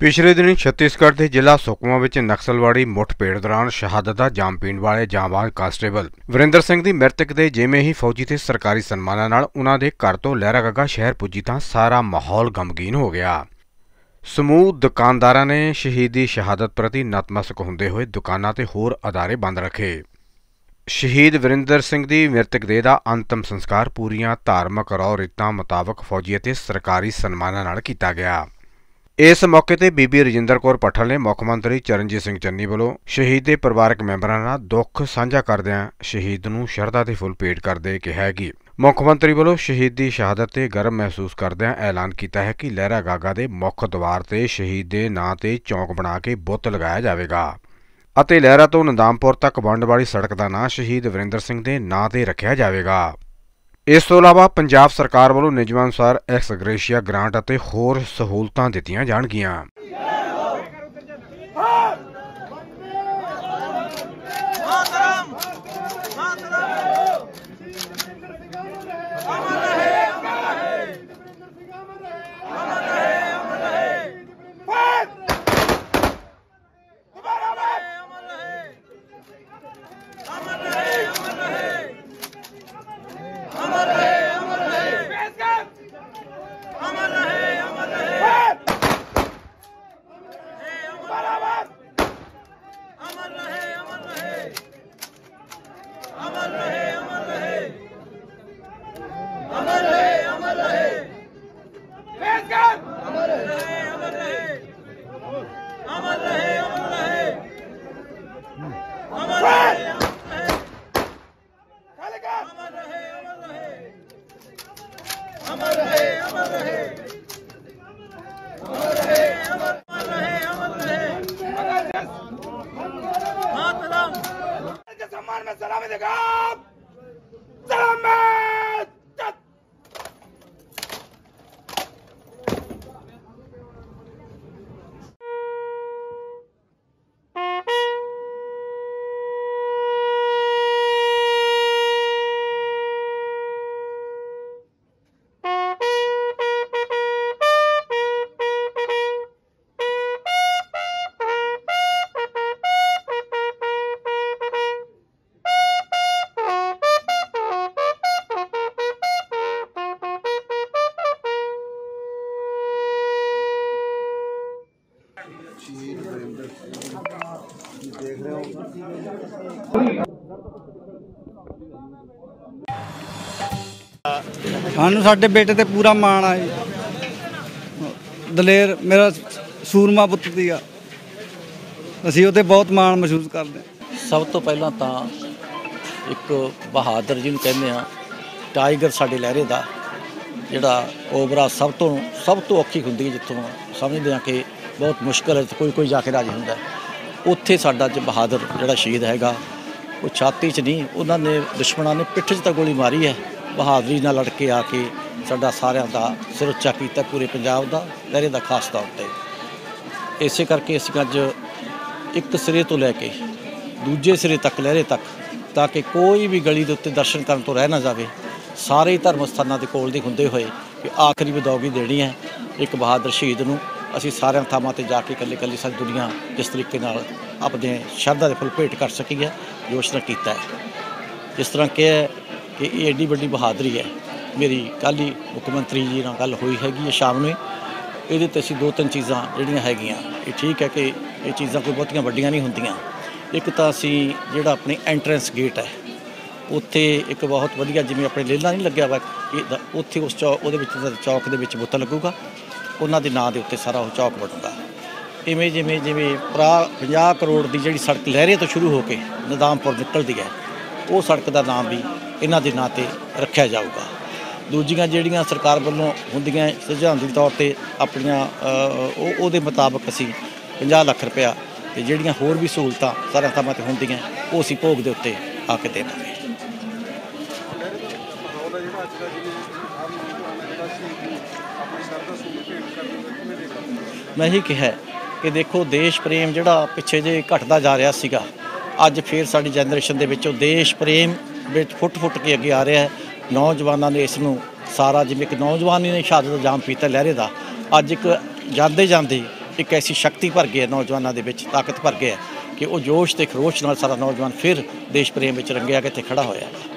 पिछले दिन छत्तीसगढ़ के जिला सुकमा विच नक्सलवाड़ी मुठभेड़ दौरान शहादत का जाम पीण वाले जांबाज कांस्टेबल वरिंदर सिंह की मृतक के जिमें ही फौजी के सरकारी सन्मानां नाल उन्हां दे घर तो लहरागागा शहर पुजी तां सारा माहौल गमगीन हो गया। समूह दुकानदारां ने शहीद की शहादत प्रति नतमस्तक हुंदे होए दुकानां ते होर अदारे बंद रखे। शहीद वरिंदर सिंह की मृतक देह का अंतिम संस्कार पूरीआं धार्मिक रौ रीतां मुताबक फौजी ते सरकारी सन्मानां नाल कीता गया। इस मौके पर बीबी रजिंदर कौर पठल ने मुख्यमंत्री चरणजीत सिंह चन्नी वालों शहीद के परिवारक मैंबर नाल दुख साझा करदिआं शहीद नूं शरधा के फुल भेंट करदे कहा कि मुख्यमंत्री वालों शहीद की शहादत ते गर्व महसूस करदिआं ऐलान किया है कि लहरागागा के मुख्य द्वार से शहीद के नां ते चौक बना के बुत लगाया जाएगा और लहरा तो नामपुर तक वंड वाली सड़क का नां शहीद वरिंदर सिंह के नां ते रखा जाएगा। इस तो इलावा पंजाब सरकार वालों नियमां अनुसार एक्स ग्रेशिया ग्रांट अते होर सहूलतां दित्तियां जाणगियां। सानू साडे बेटे ते पूरा माण आ जी, दलेर मेरा सूरमा पुत्त सीगा, असीं उहते बहुत माण महसूस करदे। सब तो पहला तां एक बहादुर जी नूं कहंदे आ टाइगर साडे लहरे दा जिहड़ा ओबरा सब तो औखी हुंदी है, जिथों समझदे आ कि बहुत मुश्किल है कोई कोई जाके राज हुंदा, उत्थे साडा बहादुर जिहड़ा शहीद हैगा वो छाती च नहीं, उन्हां ने दुश्मनां ने पिट्ठ च तां गोली मारी है, बहादुरी नाल लड़ के आके साडा सारिआं दा सिर उच्चा कीता पूरे पंजाब दा लहरे दा खास तौर ते। इसे करके असीं अज एक सिरे तो लैके दूजे सिरे तक लहरे तक ताकि कोई भी गली दे उत्ते दर्शन करन तो रह ना जावे, सारे ही धर्म स्थानां दे कोल दे हुंदे होए कि आखिरी विदाउगी देनी है एक बहादुर शहीद नूं। असीं सारिआं थावां ते जा के कल्ले कल्ले सारी दुनिया जिस तरीके नाल अपने शरधा दे फुल भेंट कर सकी है योजना कीता है, जिस तरह के कि ये एड्डी वड्डी बहादुरी है। मेरी कल ही मुख्यमंत्री जी नाल गल हुई हैगी है शाम में, ये असीं दो तीन चीज़ा जिहड़ियां हैगियां ये ठीक है कि ये चीज़ा कोई बहुतियां वड्डियां नहीं हुंदियां। एक तां असीं जिहड़ा अपने एंट्रेंस गेट है उत्थे एक बहुत वधिया जिवें अपने लेला नहीं लग्या वा उत्थे उस चौक दे विच बुत्त लगूगा, उन्हां दे नां दे उत्ते सारा उह चौक बनूगा। इवें जिवें जिवें 50 करोड़ की जिहड़ी सड़क लहरे तो शुरू होकर निदामपुर निकलती है, वो सड़क का नाम भी इन्हां दे नां ते रखा जाऊगा। दूजिया जिहड़ियां सरकार वालों होंदियां सिद्धांतिक तौर पर अपनियां उहदे मुताबक असीं 50 लख रुपया ते जिहड़ियां होर भी सहूलतां सारियां थावां ते होंदियां उह असीं भोग दे उत्ते आ के देवांगे। मैं यही कहा कि देखो देश प्रेम जिहड़ा पिछे जे घटदा जा रहा सीगा, अज फिर साडी जनरेशन दे विचों देश प्रेम विच फुट फुट के अगे आ रहा है। नौजवानों ने इसनूं सारा जिवें कि नौजवानी ने शहादत दा जाम पीता लहरे दा, अज एक जांदे जांदे एक ऐसी शक्ति भर गई है, नौजवानों के ताकत भर गई है कि वह जोश ते खरोश नाल सारा नौजवान फिर देश प्रेम विच रंगिया के खड़ा होया है।